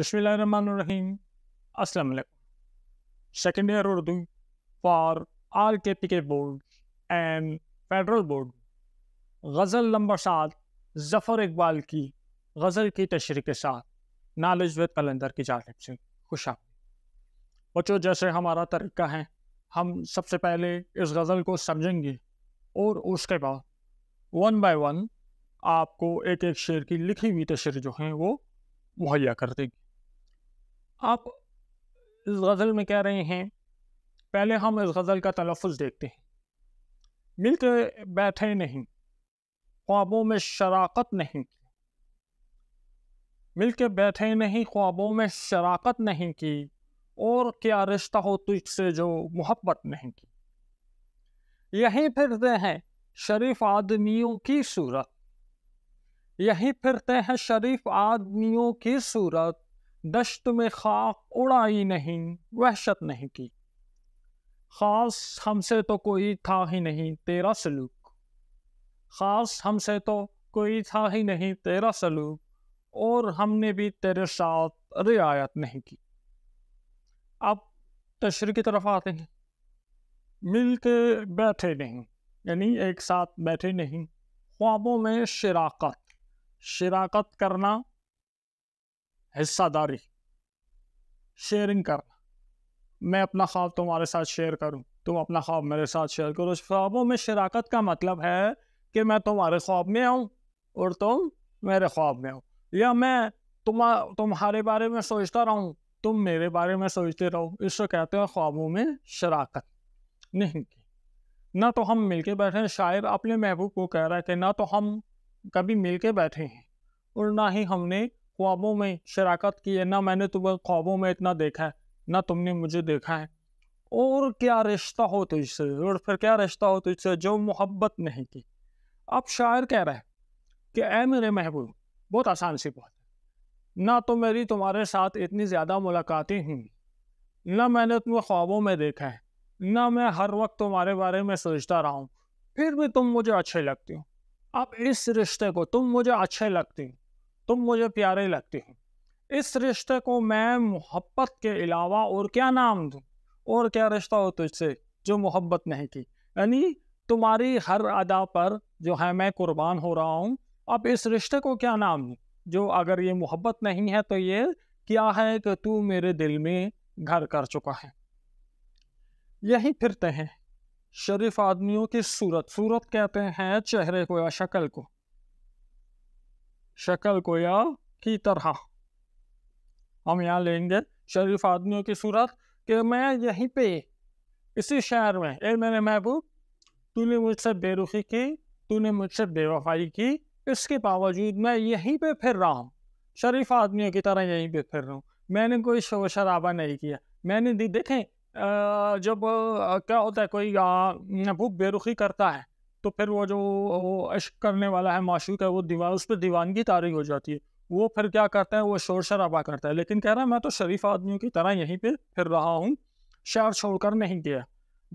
बिस्मिल्लाहिर्रहमानिर्रहीम अस्सलाम वालेकुम। Second year Urdu for all KPK board and federal board. गज़ल नंबर 7 ज़फ़र इकबाल की गज़ल की तशरीह के साथ नॉलेज विद कलंदर की जानिब से खुश आमदीद। बच्चों, जैसे हमारा तरीका है, हम सबसे पहले इस गज़ल को समझेंगे और उसके बाद वन बाय वन आपको एक एक शेर की लिखी हुई तशरीह जो है वो मुहैया कर देगी। आप इस गज़ल में कह रहे हैं, पहले हम इस गज़ल का तलफ़ुज़ देखते हैं। मिलके बैठे नहीं, ख्वाबों में शराकत नहीं की, मिलके बैठे नहीं, ख्वाबों में शराकत नहीं की, और क्या रिश्ता हो तुझसे जो मोहब्बत नहीं की। यहीं फिरते हैं शरीफ आदमियों की सूरत, यहीं फिरते हैं शरीफ आदमियों की सूरत, दश्त में खाक उड़ाई नहीं, वहशत नहीं की। ख़ास हमसे तो कोई था ही नहीं तेरा सलूक, ख़ास हमसे तो कोई था ही नहीं तेरा सलूक, और हमने भी तेरे साथ रियायत नहीं की। अब तशरीह की तरफ आते हैं। मिल के बैठे नहीं यानी एक साथ बैठे नहीं, ख्वाबों में शराकत, शराकत करना हिस्सादारी, शेयरिंग करना, मैं अपना ख्वाब तुम्हारे साथ शेयर करूं, तुम अपना ख्वाब मेरे साथ शेयर करो। ख्वाबों में शराकत का मतलब है कि मैं तुम्हारे ख्वाब में आऊं और तुम मेरे ख्वाब में आओ, या मैं तुम्हारे बारे में सोचता रहूं, तुम मेरे बारे में सोचते रहो। इसको कहते हैं ख्वाबों में शराकत नहीं की। ना तो हम मिल के बैठे, शायर अपने महबूब को कह रहा है कि ना तो हम कभी मिल के बैठे हैं और ना ही हमने ख्वाबों में शराकत की है, ना मैंने तुम्हें ख्वाबों में इतना देखा है, ना तुमने मुझे देखा है, और क्या रिश्ता हो तुझसे, और फिर क्या रिश्ता हो तुझसे जो मोहब्बत नहीं की। अब शायर कह रहा है कि ऐ मेरे महबूब, बहुत आसान सी बात है, ना तो मेरी तुम्हारे साथ इतनी ज़्यादा मुलाकातें हुई, ना मैंने तुम्हें ख्वाबों में देखा है, ना मैं हर वक्त तुम्हारे बारे में सोचता रहा हूँ, फिर भी तुम मुझे अच्छे लगते हो। अब इस रिश्ते को, तुम मुझे अच्छे लगते हो, तुम मुझे प्यारे लगते हो, इस रिश्ते को मैं मोहब्बत के अलावा और क्या नाम दूँ, और क्या रिश्ता हो तुझसे जो मोहब्बत नहीं की। यानी तुम्हारी हर अदा पर जो है मैं कुर्बान हो रहा हूँ, अब इस रिश्ते को क्या नाम दूँ जो, अगर ये मोहब्बत नहीं है तो ये क्या है कि तू मेरे दिल में घर कर चुका है। यहीं फिरते हैं शरीफ आदमियों की सूरत, सूरत कहते हैं चेहरे को या शक्ल को, शक्ल को या की तरह, हम यहाँ लेंगे शरीफ आदमियों की सूरत। कि मैं यहीं पे इसी शहर में, ए मेरे महबूब, तूने मुझसे बेरुखी की, तूने मुझसे बेवफाई की, इसके बावजूद मैं यहीं पे फिर रहा हूँ, शरीफ आदमियों की तरह यहीं पे फिर रहा हूँ, मैंने कोई शोर शराबा नहीं किया। मैंने देखें जब क्या होता है, कोई महबूब बेरुखी करता है तो फिर वो जो वो इश्क करने वाला है, माशूक है, वो दीवार, उस पर दीवानगी तारी हो जाती है, वो फिर क्या करता है, वो शोर शराबा करता है। लेकिन कह रहा है मैं तो शरीफ आदमियों की तरह यहीं पे फिर रहा हूँ, शहर छोड़कर नहीं गया।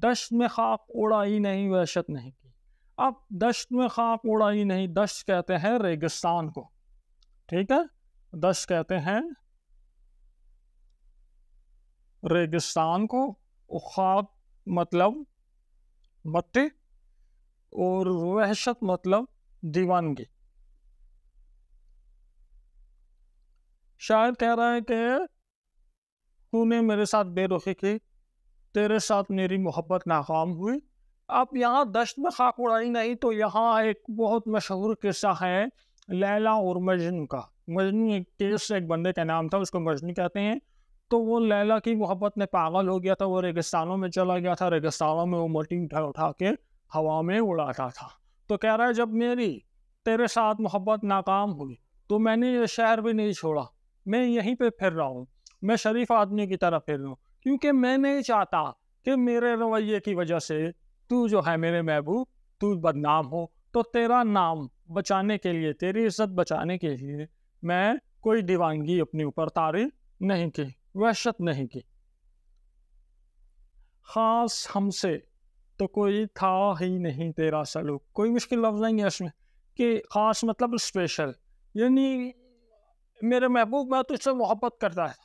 दश्त में खाक उड़ाई नहीं, वहशत नहीं की। अब दश्त में खाक उड़ाई नहीं, दश्त कहते हैं रेगिस्तान को, ठीक है, दश्त कहते हैं रेगिस्तान को, खाक मतलब मट्टी, और वहशत मतलब दीवानगी। शायर कह रहा है कि तूने मेरे साथ बेरुखी की, तेरे साथ मेरी मोहब्बत नाकाम हुई। अब यहाँ दश्त में खाक उड़ाई नहीं, तो यहाँ एक बहुत मशहूर किस्सा है लैला और मजनू का। मजनू एक केस, एक बंदे का नाम था, उसको मजनू कहते हैं। तो वो लैला की मोहब्बत में पागल हो गया था, वो रेगिस्तानों में चला गया था, रेगिस्तानों में वो मोटी उठा उठा के हवा में उड़ाता था। तो कह रहा है जब मेरी तेरे साथ मोहब्बत नाकाम हुई तो मैंने ये शहर भी नहीं छोड़ा, मैं यहीं पे फिर रहा हूँ, मैं शरीफ आदमी की तरह फिर रहा हूँ, क्योंकि मैं नहीं चाहता कि मेरे रवैये की वजह से तू जो है मेरे महबूब, तू बदनाम हो। तो तेरा नाम बचाने के लिए, तेरी इज्जत बचाने के लिए मैं कोई दीवानगी अपने ऊपर तारी नहीं की, वहशत नहीं की। खास हमसे तो कोई था ही नहीं तेरा सलूक, कोई मुश्किल लफ्ज़ नहीं है इसमें कि खास मतलब स्पेशल, यानी मेरे महबूब मैं तुझसे मोहब्बत करता था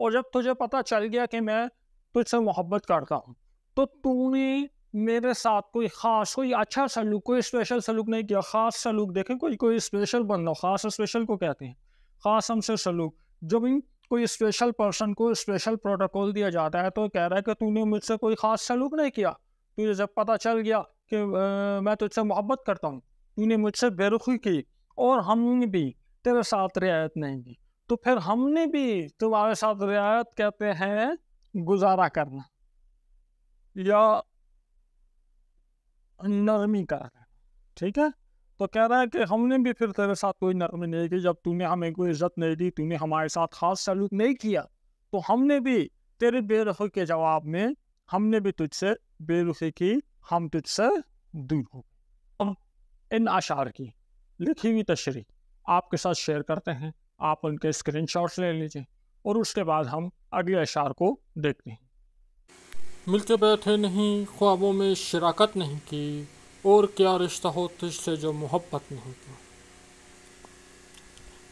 और जब तुझे पता चल गया कि मैं तुझसे मोहब्बत करता हूँ तो तूने मेरे साथ कोई ख़ास कोई अच्छा सलूक कोई स्पेशल सलूक नहीं किया। ख़ास सलूक देखें कोई स्पेशल बन लो, ख़ास स्पेशल को कहते हैं ख़ास हमसे सलूक। जब इन कोई स्पेशल पर्सन को स्पेशल प्रोटोकॉल दिया जाता है तो कह रहा है कि तूने मुझसे कोई ख़ास सलूक नहीं किया, तुझे जब पता चल गया कि मैं तुझसे मोहब्बत करता हूँ तूने मुझसे बेरुखी की और हमने भी तेरे साथ रियायत नहीं की, तो फिर हमने भी तुम्हारे साथ रियायत कहते हैं गुजारा करना या नरमी करना। ठीक है, तो कह रहा है कि हमने भी फिर तेरे साथ कोई नरमी नहीं की, जब तूने हमें कोई इज्जत नहीं दी तूने हमारे साथ खास सलूक नहीं किया तो हमने भी तेरे बेरुखी के जवाब में हमने भी तुझसे बेरुखी की, हम तुझसे दूर हो। अब इन अशार की लिखी हुई तशरीह आपके साथ शेयर करते हैं, आप उनके स्क्रीनशॉट्स ले लीजिए और उसके बाद हम अगले अशार को देखते हैं। मिलते बैठे नहीं, ख्वाबों में शराकत नहीं की, और क्या रिश्ता हो तुझसे जो मोहब्बत नहीं की।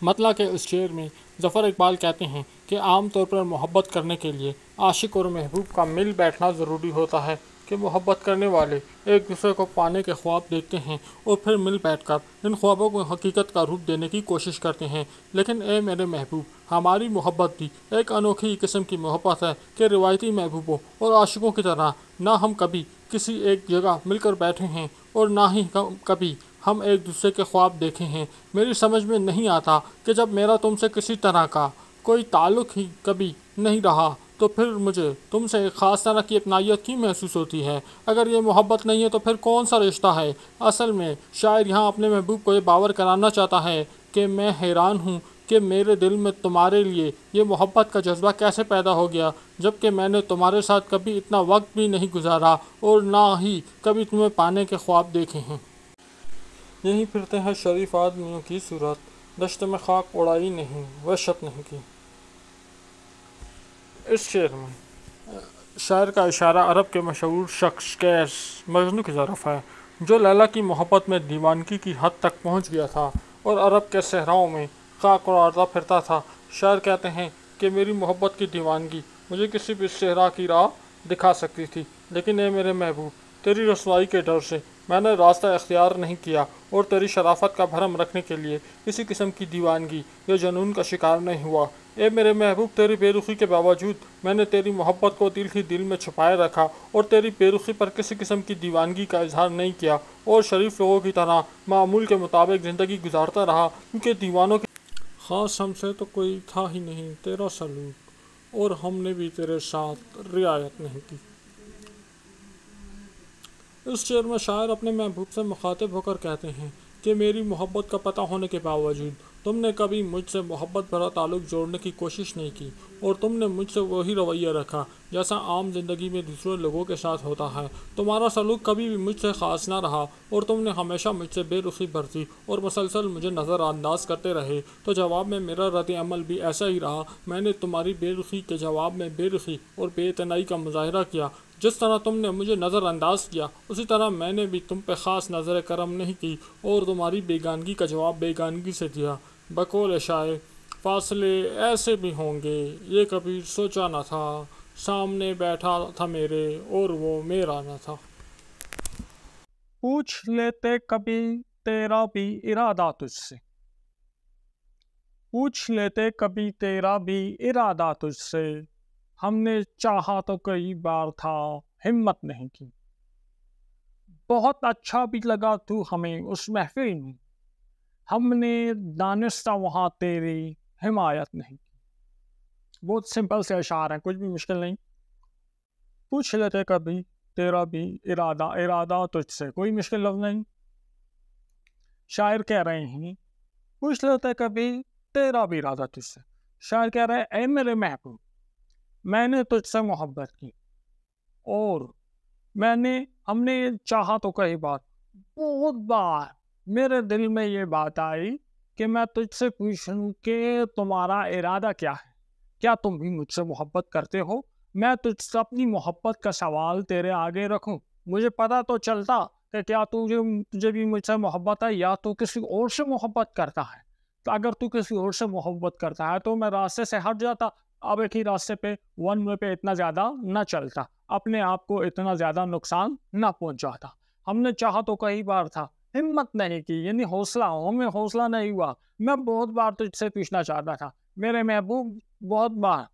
मतला के उस शेर में ज़फ़र इकबाल कहते हैं कि आम तौर पर मोहब्बत करने के लिए आशिक और महबूब का मिल बैठना ज़रूरी होता है कि मोहब्बत करने वाले एक दूसरे को पाने के ख्वाब देखते हैं और फिर मिल बैठकर इन ख्वाबों को हकीकत का रूप देने की कोशिश करते हैं। लेकिन ए मेरे महबूब, हमारी मोहब्बत भी एक अनोखी किस्म की मोहब्बत है कि रिवायती महबूबों और आशिकों की तरह ना हम कभी किसी एक जगह मिलकर बैठे हैं और ना ही कभी हम एक दूसरे के ख्वाब देखे हैं। मेरी समझ में नहीं आता कि जब मेरा तुमसे किसी तरह का कोई ताल्लुक़ ही कभी नहीं रहा तो फिर मुझे तुमसे एक ख़ास तरह की अपनाइयत क्यों महसूस होती है। अगर ये मोहब्बत नहीं है तो फिर कौन सा रिश्ता है। असल में शायर यहाँ अपने महबूब को ये बावर कराना चाहता है कि मैं हैरान हूँ कि मेरे दिल में तुम्हारे लिए ये मोहब्बत का जज्बा कैसे पैदा हो गया, जबकि मैंने तुम्हारे साथ कभी इतना वक्त भी नहीं गुजारा और ना ही कभी तुम्हें पाने के ख्वाब देखे हैं। यहीं फिरते हैं शरीफ आदमियों की सूरत, दश्त में खाक उड़ाई नहीं, वशत नहीं की। इस शेर में शायर का इशारा अरब के मशहूर शख्स कैस मजनू की तरफ है, जो लैला की मोहब्बत में दीवानगी की हद तक पहुंच गया था और अरब के सहराओं में खाक उड़ाता फिरता था। शायर कहते हैं कि मेरी मोहब्बत की दीवानगी मुझे किसी भी सहरा की राह दिखा सकती थी, लेकिन ए मेरे महबूब, तेरी रसवाई के डर से मैंने रास्ता इख्तियार नहीं किया और तेरी शराफत का भरम रखने के लिए किसी किस्म की दीवानगी या जुनून का शिकार नहीं हुआ। ए मेरे महबूब, तेरी बेरुखी के बावजूद मैंने तेरी मोहब्बत को दिल ही दिल में छुपाए रखा और तेरी बेरुखी पर किसी किस्म की दीवानगी का इजहार नहीं किया और शरीफ लोगों की तरह मामूल के मुताबिक ज़िंदगी गुजारता रहा, क्योंकि दीवानों के ख़ास हमसे तो कोई था ही नहीं तेरा सलूक और हमने भी तेरे साथ रियायत नहीं की। इस शेर में शायर अपने महबूब से मुखातिब होकर कहते हैं कि मेरी मोहब्बत का पता होने के बावजूद तुमने कभी मुझसे मोहब्बत भरा ताल्लुक़ जोड़ने की कोशिश नहीं की और तुमने मुझसे वही रवैया रखा जैसा आम जिंदगी में दूसरे लोगों के साथ होता है। तुम्हारा सलूक कभी भी मुझसे ख़ास ना रहा और तुमने हमेशा मुझसे बेरुखी बरती और मसलसल मुझे नज़रअंदाज करते रहे, तो जवाब में मेरा रद्द अमल भी ऐसा ही रहा। मैंने तुम्हारी बेरुखी के जवाब में बेरुखी और बेतनाई का मुजाहरा किया। जिस तरह तुमने मुझे नज़रअंदाज किया उसी तरह मैंने भी तुम पे ख़ास नज़र करम नहीं की और तुम्हारी बेगानगी का जवाब बेगानगी से दिया। बकौल शायर, फासले ऐसे भी होंगे ये कभी सोचा ना था, सामने बैठा था मेरे और वो मेरा ना था। पूछ लेते कभी तेरा भी इरादा तुझसे, पूछ लेते कभी तेरा भी इरादा तुझसे, हमने चाहा तो कई बार था हिम्मत नहीं की। बहुत अच्छा भी लगा तू हमें उस महफिल में, हमने दानिस्ता वहाँ तेरी हिमायत नहीं की। बहुत सिंपल से अशार हैं, कुछ भी मुश्किल नहीं। पूछ लेते कभी तेरा भी इरादा, इरादा तुझसे कोई मुश्किल लफ्ज़ नहीं। शायर कह रहे हैं पूछ लेते कभी तेरा भी इरादा तुझसे। शायर कह रहे हैं ए मेरे महबूब, मैंने तुझसे मोहब्बत की और हमने चाहा तो कई बार, बहुत बार मेरे दिल में ये बात आई कि मैं तुझसे पूछूं कि तुम्हारा इरादा क्या है, क्या तुम भी मुझसे मोहब्बत करते हो, मैं तुझसे अपनी मोहब्बत का सवाल तेरे आगे रखूं, मुझे पता तो चलता कि क्या तुझे भी मुझसे मोहब्बत है या तू किसी और से मोहब्बत करता है। तो अगर तू किसी और से मोहब्बत करता है तो मैं रास्ते से हट जाता, अब एक ही रास्ते पे वन वे पे इतना ज़्यादा ना चलता, अपने आप को इतना ज़्यादा नुकसान ना पहुंचाता। हमने चाहा तो कई बार था, हिम्मत नहीं की, यानी हौसला, हमें हौसला नहीं हुआ। मैं बहुत बार तुझसे पूछना चाहता था मेरे महबूब, बहुत बार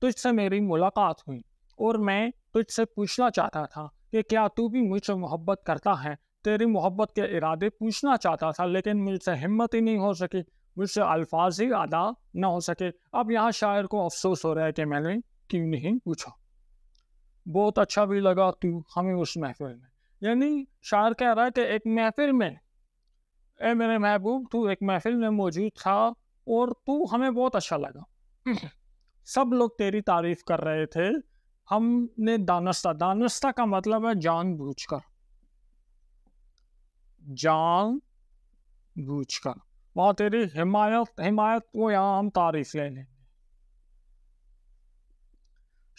तुझसे मेरी मुलाकात हुई और मैं तुझसे पूछना चाहता था कि क्या तू भी मुझसे मोहब्बत करता है, तेरी मोहब्बत के इरादे पूछना चाहता था, लेकिन मुझसे हिम्मत ही नहीं हो सकी, मुझसे अल्फाज ही अदा ना हो सके। अब यहाँ शायर को अफसोस हो रहा है कि मैंने क्यों नहीं पूछा। बहुत अच्छा भी लगा तू हमें उस महफिल में, यानी शायर कह रहा है कि एक महफिल में, ए मेरे महबूब तू एक महफिल में मौजूद था और तू हमें बहुत अच्छा लगा, सब लोग तेरी तारीफ कर रहे थे, हमने दानस्ता, दानस्ता का मतलब है जानबूझकर, जानबूझकर वहाँ तेरी हिमायत, हिमायत को यहाँ हम तारीफ ले लेंगे।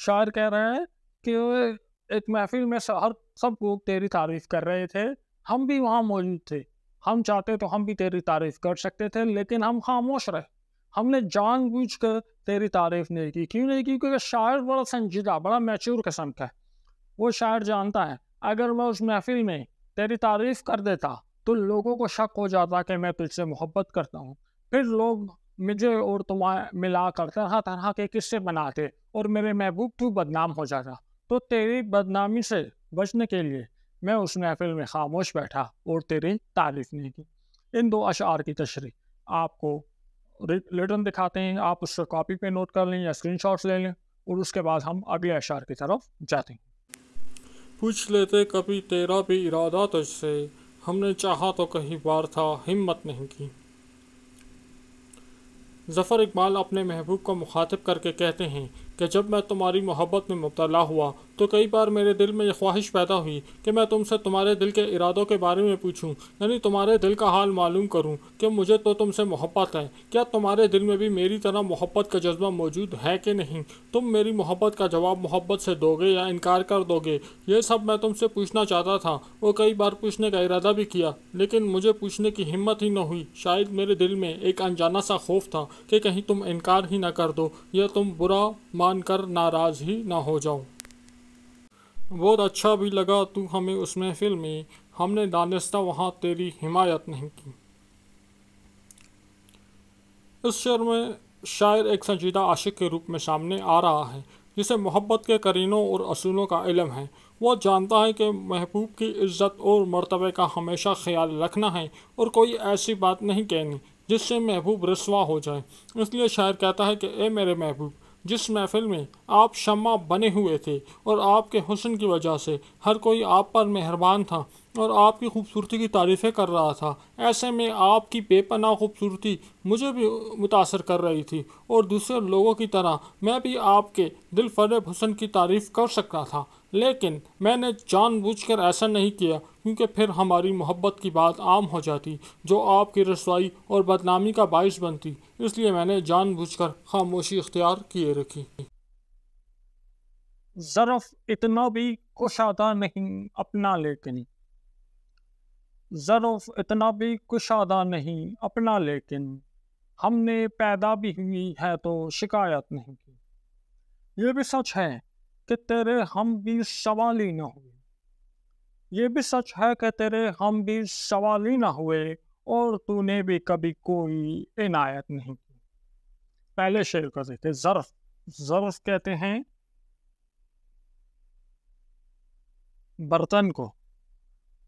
शायर कह रहे हैं कि एक महफिल में हर सब लोग तेरी तारीफ कर रहे थे, हम भी वहाँ मौजूद थे, हम चाहते तो हम भी तेरी तारीफ कर सकते थे, लेकिन हम खामोश रहे, हमने जानबूझकर तेरी तारीफ नहीं की। क्यों नहीं की? क्योंकि शायर बड़ा संजीदा, बड़ा मैच्योर किस्म का है। वो शायर जानता है अगर मैं उस महफिल में तेरी तारीफ कर देता तो लोगों को शक हो जाता कि मैं तुझसे मोहब्बत करता हूँ, फिर लोग मुझे और तुम्हें मिला कर तरह तरह के किस्से बनाते और मेरे महबूब तू बदनाम हो जाता। तो तेरी बदनामी से बचने के लिए मैं उस महफिल में खामोश बैठा और तेरी तारीफ नहीं की। इन दो अशार की तशरीह आपको रिटर्न दिखाते हैं, आप उसको कॉपी पे नोट कर लें या स्क्रीनशॉट्स ले लें और उसके बाद हम अगले अशार की तरफ जाते हैं। पूछ लेते कभी तेरा भी इरादा तुझसे, हमने चाहा तो कहीं बार था, हिम्मत नहीं की। ज़फ़र इकबाल अपने महबूब को मुखातिब करके कहते हैं कि जब मैं तुम्हारी मोहब्बत में मुब्तला हुआ तो कई बार मेरे दिल में यह ख्वाहिश पैदा हुई कि मैं तुमसे तुम्हारे दिल के इरादों के बारे में पूछूं, यानी तुम्हारे दिल का हाल मालूम करूं कि मुझे तो तुमसे मोहब्बत है, क्या तुम्हारे दिल में भी मेरी तरह मोहब्बत का जज्बा मौजूद है कि नहीं, तुम मेरी मोहब्बत का जवाब मोहब्बत से दोगे या इनकार कर दोगे, ये सब मैं तुमसे पूछना चाहता था। वो कई बार पूछने का इरादा भी किया लेकिन मुझे पूछने की हिम्मत ही न हुई। शायद मेरे दिल में एक अनजाना सा खौफ था कि कहीं तुम इनकार ही ना कर दो या तुम बुरा मानकर नाराज ही ना हो जाओ। बहुत अच्छा भी लगा तू हमें उस महफिल में, हमने दानिस्ता वहाँ तेरी हिमायत नहीं की। इस शेर में शायर एक संजीदा आशिक के रूप में सामने आ रहा है जिसे मोहब्बत के करीनों और असूलों का इलम है। वह जानता है कि महबूब की इज्जत और मर्तबे का हमेशा ख्याल रखना है और कोई ऐसी बात नहीं कहनी जिससे महबूब रसवा हो जाए। इसलिए शायर कहता है कि ए मेरे महबूब, जिस महफिल में आप शम्मा बने हुए थे और आपके हुस्न की वजह से हर कोई आप पर मेहरबान था और आपकी खूबसूरती की तारीफ़ें कर रहा था, ऐसे में आपकी बेपनाह खूबसूरती मुझे भी मुतासर कर रही थी और दूसरे लोगों की तरह मैं भी आपके दिल फरेब हुस्न की तारीफ़ कर सकता था, लेकिन मैंने जानबूझकर ऐसा नहीं किया क्योंकि फिर हमारी मोहब्बत की बात आम हो जाती जो आपकी रसवाई और बदनामी का बायस बनती, इसलिए मैंने जानबूझकर खामोशी इख्तियार किए रखी। ज़रफ़ इतना भी कुशादा नहीं अपना, लेकिन ज़रफ़ इतना भी कुशादा नहीं अपना, लेकिन हमने पैदा भी हुई है तो शिकायत नहीं की। ये भी सच है कि तेरे हम भी सवाल ही ना हुए, ये भी सच है कि तेरे हम भी सवाल ही ना हुए और तूने भी कभी कोई इनायत नहीं की। पहले शेर का जिक्र ज़रफ़, ज़रफ़ कहते हैं बर्तन को,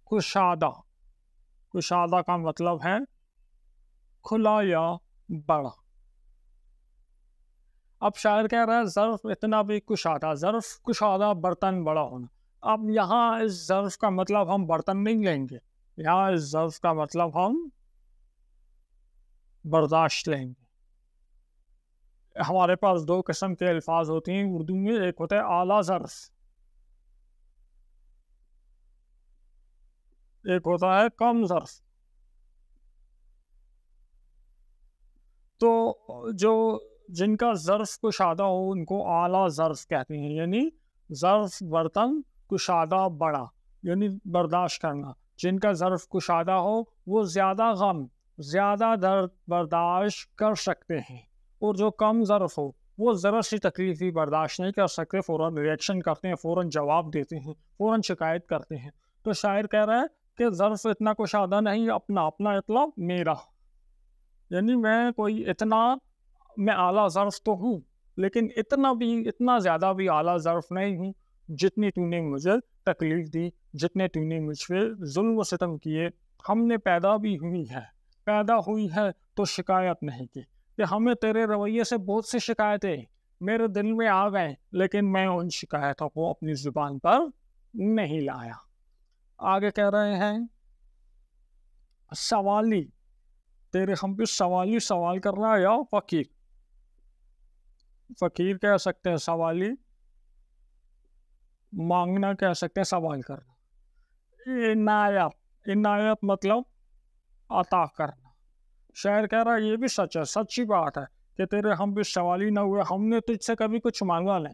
कुशादा, कुशादा का मतलब है खुला या बड़ा। अब शायर कह रहा है ज़रफ़ इतना भी कुशादा, ज़रफ़ कुशादा बर्तन बड़ा होना। अब यहाँ इस ज़रफ़ का मतलब हम बर्तन नहीं लेंगे, यहाँ इस ज़रफ़ का मतलब हम बर्दाश्त लेंगे। हमारे पास दो किस्म के अल्फाज होते हैं उर्दू में, एक होता है आला ज़रफ़, एक होता है कम ज़रफ़। तो जो जिनका ज़रफ़ कुशादा हो उनको आला ज़रफ़ कहते हैं, यानी ज़रफ़ बर्तन कुशादा बड़ा, यानी बर्दाश्त करना। जिनका ज़रफ़ कुशादा हो वो ज़्यादा गम, ज़्यादा दर्द बर्दाश्त कर सकते हैं और जो कम ज़रफ़ हो वो ज़रा सी तकलीफ भी बर्दाश्त नहीं कर सकते, फ़ौरन रिएक्शन करते हैं, फ़ौरन जवाब देते हैं, फ़ौरन शिकायत करते हैं। तो शायर कह रहा है कि ज़रफ़ इतना कुशादा नहीं, अपना अपना इतला मेरा, यानी मैं कोई इतना, मैं आला ज़रफ़ तो हूँ लेकिन इतना भी, इतना ज़्यादा भी आला ज़रफ़ नहीं हूँ जितनी तूने मुझे तकलीफ़ दी, जितने तूने मुझ पर जुल्म व सितम किए। हमने पैदा भी हुई है, पैदा हुई है तो शिकायत नहीं की कि हमें तेरे रवैये से बहुत सी शिकायतें मेरे दिल में आ गए, लेकिन मैं उन शिकायतों को अपनी ज़ुबान पर नहीं लाया। आगे कह रहे हैं, सवाली तेरे हम पे सवाली सवाल कर रहा है या फ़कीर, फ़कीर कह सकते हैं, सवाली मांगना कह सकते हैं, सवाल करना। इनायत, इनायत मतलब अता करना। शायर कह रहा है ये भी सच है, सच्ची बात है कि तेरे हम भी सवाली ना हुए, हमने तुझसे कभी कुछ मांगा नहीं।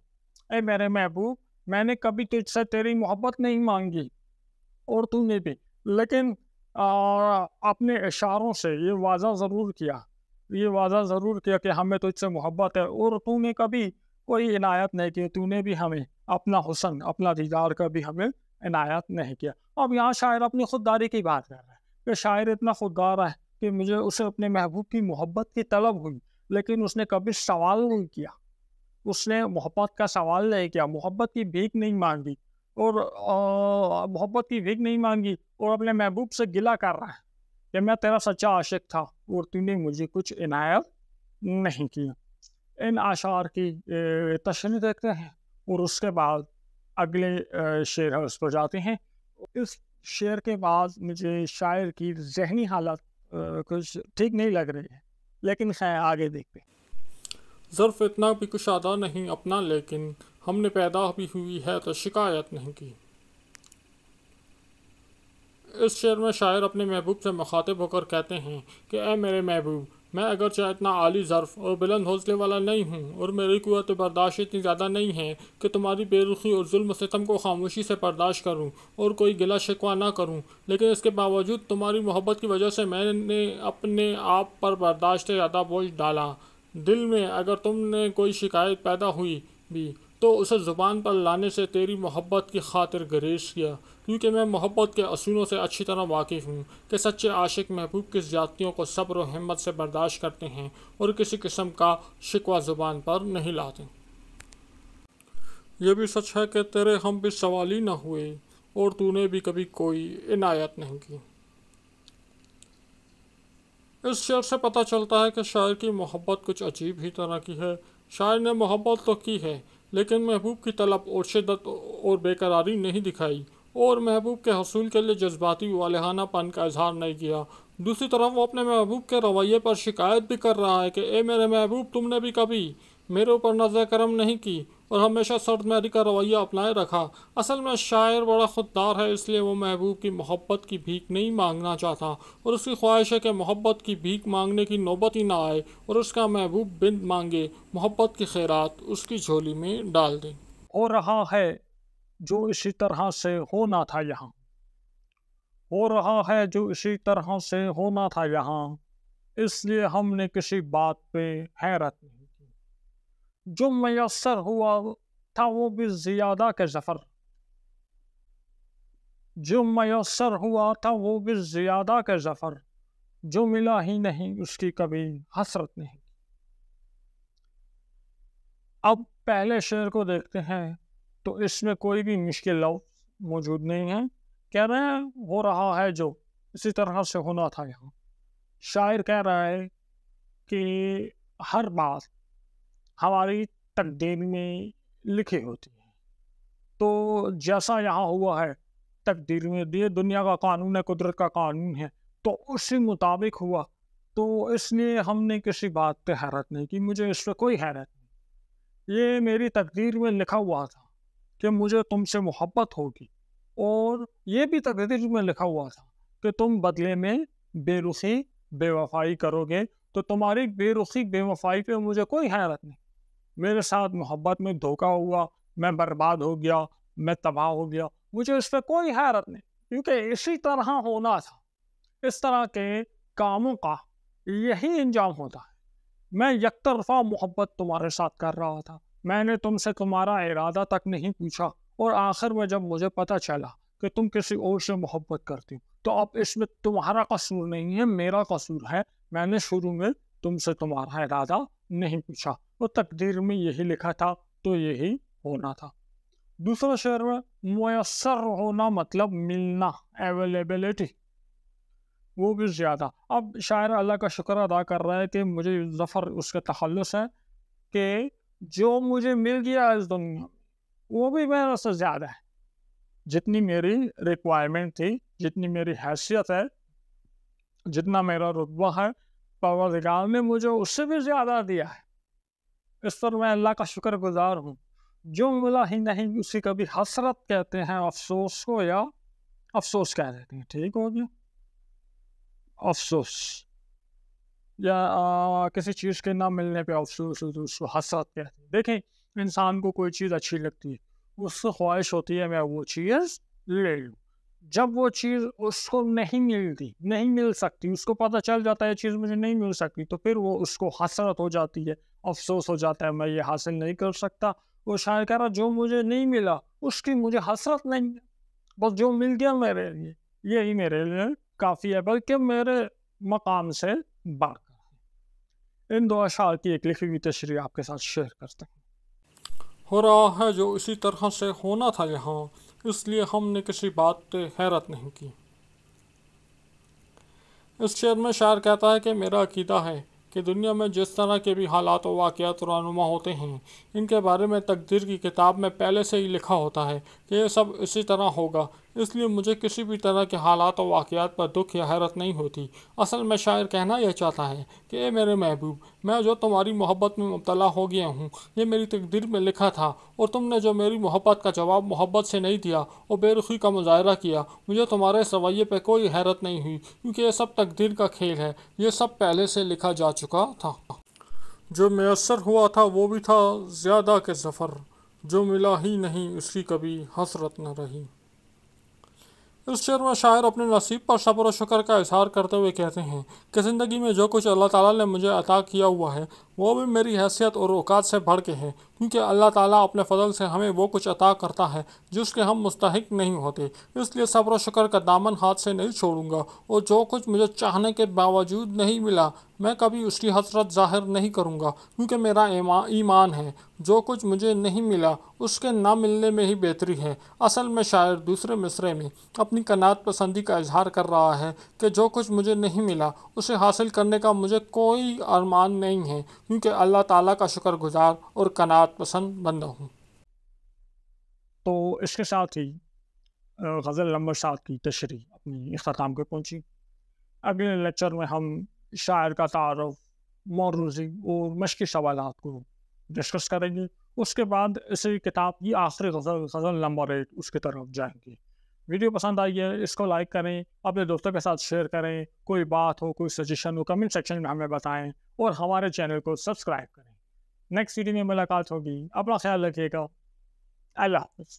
ऐ मेरे महबूब, मैंने कभी तुझसे तेरी मोहब्बत नहीं मांगी और तूने भी, लेकिन अपने इशारों से ये वाजा ज़रूर किया, ये वादा ज़रूर किया कि हमें तुझसे मोहब्बत है और तूने कभी कोई इनायत नहीं की, तूने भी हमें अपना हुसन, अपना दीदार कभी हमें इनायत नहीं किया। अब यहाँ शायर अपनी खुददारी की बात कर रहा है कि शायर इतना खुददार है कि मुझे उसे अपने महबूब की मोहब्बत की तलब हुई, लेकिन उसने कभी सवाल नहीं किया, उसने मोहब्बत का सवाल नहीं किया, मोहब्बत की भीख नहीं मांगी और मोहब्बत की भीख नहीं मांगी और अपने महबूब से गिला कर रहा है कि मैं तेरा सच्चा आशिक था और तूने मुझे कुछ इनायत नहीं की। इन आशार की तशरीह देखते हैं और उसके बाद अगले शेर है उस पर जाते हैं। इस शेर के बाद मुझे शायर की जहनी हालत कुछ ठीक नहीं लग रही है, लेकिन खैर आगे देखते हैं। ज़र्फ़ इतना भी कुशादा नहीं अपना, लेकिन हमने पैदा भी हुई है तो शिकायत नहीं की। इस शेर में शायर अपने महबूब से मुखातिब होकर कहते हैं कि ऐ मेरे महबूब, मैं अगरचे इतना आली ज़र्फ़ और बुलंद हौसले वाला नहीं हूँ और मेरी क़ुव्वत बर्दाश्त इतनी ज़्यादा नहीं है कि तुम्हारी बेरुखी और जुल्म सितम को खामोशी से बर्दाश्त करूँ और कोई गिला शिकवा ना करूँ, लेकिन इसके बावजूद तुम्हारी मोहब्बत की वजह से मैंने अपने आप पर बर्दाश्त से ज़्यादा बोझ डाला। दिल में अगर तुमने कोई शिकायत पैदा हुई भी तो उसे ज़ुबान पर लाने से तेरी मोहब्बत की खातिर गुरेज किया, क्योंकि मैं मोहब्बत के असूलों से अच्छी तरह वाकिफ़ हूँ कि सच्चे आशिक महबूब की ज़्यादतियों को सब्र और हिम्मत से बर्दाश्त करते हैं और किसी किस्म का शिकवा ज़ुबान पर नहीं लाते। यह भी सच है कि तेरे हम भी सवाली ना हुए और तूने भी कभी कोई इनायत नहीं की। इस शेर से पता चलता है कि शायर की मोहब्बत कुछ अजीब ही तरह की है। शायर ने मोहब्बत तो की है, लेकिन महबूब की तलब और शिद्दत और बेकरारी नहीं दिखाई और महबूब के हसूल के लिए जज्बाती वालहानापन का इजहार नहीं किया। दूसरी तरफ वो अपने महबूब के रवैये पर शिकायत भी कर रहा है कि ए मेरे महबूब, तुमने भी कभी मेरे ऊपर नजर करम नहीं की और हमेशा सर्दमहरी का रवैया अपनाए रखा। असल में शायर बड़ा खुददार है, इसलिए वो महबूब की मोहब्बत की भीख नहीं मांगना चाहता और उसकी ख्वाहिश है कि मोहब्बत की भीख मांगने की नौबत ही ना आए और उसका महबूब बिन मांगे मोहब्बत की खैरात उसकी झोली में डाल दे। हो रहा है जो इसी तरह से होना था यहाँ, हो रहा है जो इसी तरह से होना था यहाँ, इसलिए हमने किसी बात पे हैरत नहीं। जो मैसर हुआ था वो भी ज़ियादा के ज़फ़र, जो मैसर हुआ था वो भी ज़ियादा के ज़फ़र, जो मिला ही नहीं उसकी कभी हसरत नहीं। अब पहले शेर को देखते हैं तो इसमें कोई भी मुश्किल लफ्ज़ मौजूद नहीं है। कह रहे हैं हो रहा है जो इसी तरह से होना था यहाँ। शायर कह रहा है कि हर बात हमारी तकदीर में लिखी होती है, तो जैसा यहाँ हुआ है तकदीर में, ये दुनिया का कानून है, कुदरत का कानून है, तो उसी मुताबिक हुआ, तो इसलिए हमने किसी बात पे हैरत नहीं कि मुझे इस पर कोई हैरत नहीं। ये मेरी तकदीर में लिखा हुआ था कि मुझे तुमसे मोहब्बत होगी और ये भी तकदीर में लिखा हुआ था कि तुम बदले में बेरुखी बेवफाई करोगे, तो तुम्हारी बेरुखी बेवफाई पे मुझे कोई हैरत नहीं। मेरे साथ मोहब्बत में धोखा हुआ, मैं बर्बाद हो गया, मैं तबाह हो गया, मुझे इस पर कोई हैरत नहीं, क्योंकि इसी तरह होना था। इस तरह के कामों का यही इंजाम होता है। मैं यकतरफा मोहब्बत तुम्हारे साथ कर रहा था, मैंने तुमसे तुम्हारा इरादा तक नहीं पूछा, और आखिर में जब मुझे पता चला कि तुम किसी और से मोहब्बत करती हो तो अब इसमें तुम्हारा कसूर नहीं है, मेरा कसूर है। मैंने शुरू में तुमसे तुम्हारा इरादा नहीं पूछा, तो तकदीर में यही लिखा था तो यही होना था। दूसरा शेर में मुयसर होना मतलब मिलना, अवेलेबिलिटी, वो भी ज़्यादा। अब शायर अल्लाह का शुक्र अदा कर रहा है कि मुझे ज़फ़र उसका तखल्लुस है कि जो मुझे मिल गया इस दुनिया वो भी मेरे से ज़्यादा है। जितनी मेरी रिक्वायरमेंट थी, जितनी मेरी हैसियत है, जितना मेरा रुतबा है, परवरदिगार ने मुझे उससे भी ज़्यादा दिया है। इस पर मैं अल्लाह का शुक्र गुज़ार हूँ। जो मिला ही नहीं उसी कभी हसरत कहते हैं, अफसोस को, या अफसोस कह देते हैं, ठीक हो गया, अफसोस, या किसी चीज़ के ना मिलने पे अफसोस हो तो उसको हसरत कहते हैं। देखें, इंसान को कोई चीज़ अच्छी लगती है, उससे ख्वाहिश होती है मैं वो चीज़ ले लूँ। जब वो चीज़ उसको नहीं मिलती, नहीं मिल सकती, उसको पता चल जाता है चीज़ मुझे नहीं मिल सकती, तो फिर वो उसको हसरत हो जाती है, अफसोस हो जाता है, मैं ये हासिल नहीं कर सकता। वो शायर कह रहा जो मुझे नहीं मिला उसकी मुझे हसरत नहीं है, बस जो मिल गया मेरे लिए यही मेरे लिए काफ़ी है, बल्कि मेरे मकाम से बढ़कर। इन दो अशार की एक लिखी हुई तशरीह आपके साथ शेयर करते हैं। हो रहा है जो इसी तरह से होना था यहाँ, इसलिए हमने किसी बात पे हैरत नहीं की। इस शेर में शायर कहता है कि मेरा अकीदा है कि दुनिया में जिस तरह के भी हालात और वाक़यात रूनुमा होते हैं, इनके बारे में तकदीर की किताब में पहले से ही लिखा होता है कि ये सब इसी तरह होगा, इसलिए मुझे किसी भी तरह के हालात और वाक़यात पर दुख या हैरत नहीं होती। असल में शायर कहना यह चाहता है कि ये मेरे महबूब, मैं जो तुम्हारी मोहब्बत में मुब्तला हो गया हूँ, ये मेरी तकदीर में लिखा था, और तुमने जो मेरी मोहब्बत का जवाब मोहब्बत से नहीं दिया और बेरुखी का मुजाहरा किया, मुझे तुम्हारे इस रवैये पर कोई हैरत नहीं हुई, क्योंकि ये सब तकदीर का खेल है, ये सब पहले से लिखा जा चुका था। जो मैसर हुआ था वो भी था ज़्यादा के ज़फ़र, जो मिला ही नहीं उसकी कभी हसरत न रही। इस शेर में शायर अपने नसीब पर सब्र और शुक्र का इजहार करते हुए कहते हैं कि ज़िंदगी में जो कुछ अल्लाह ताला ने मुझे अता किया हुआ है वो भी मेरी हैसियत और औकात से बढ़ के है, क्योंकि अल्लाह ताला अपने फ़ज़ल से हमें वो कुछ अता करता है जिसके हम मुस्तहिक नहीं होते। इसलिए सब्र और शुक्र का दामन हाथ से नहीं छोड़ूंगा, और जो कुछ मुझे चाहने के बावजूद नहीं मिला मैं कभी उसकी हसरत ज़ाहिर नहीं करूँगा, क्योंकि मेरा ईमान है जो कुछ मुझे नहीं मिला उसके ना मिलने में ही बेहतरी है। असल में शायर दूसरे मिसरे में अपनी कनात पसंदी का इजहार कर रहा है कि जो कुछ मुझे नहीं मिला उसे हासिल करने का मुझे कोई अरमान नहीं है, क्योंकि अल्लाह ताला का शुक्रगुजार और कनात पसंद बंदा हूँ। तो इसके साथ ही गज़ल नंबर 7 की तशरीह अपनी इख्तिताम पर पहुँची। अगले लेक्चर में हम शायर का तारुफ, मौरूज़ी और मश्की सवालात को डिस्कस करेंगे। उसके बाद इसी किताब की आखिरी गज़ल नंबर 8 उसकी तरफ जाएंगे। वीडियो पसंद आई है, इसको लाइक करें, अपने दोस्तों के साथ शेयर करें, कोई बात हो, कोई सजेशन हो, कमेंट सेक्शन में हमें बताएं, और हमारे चैनल को सब्सक्राइब करें। नेक्स्ट वीडियो में मुलाकात होगी, अपना ख्याल रखिएगा, अल्लाह हाफ़िज़।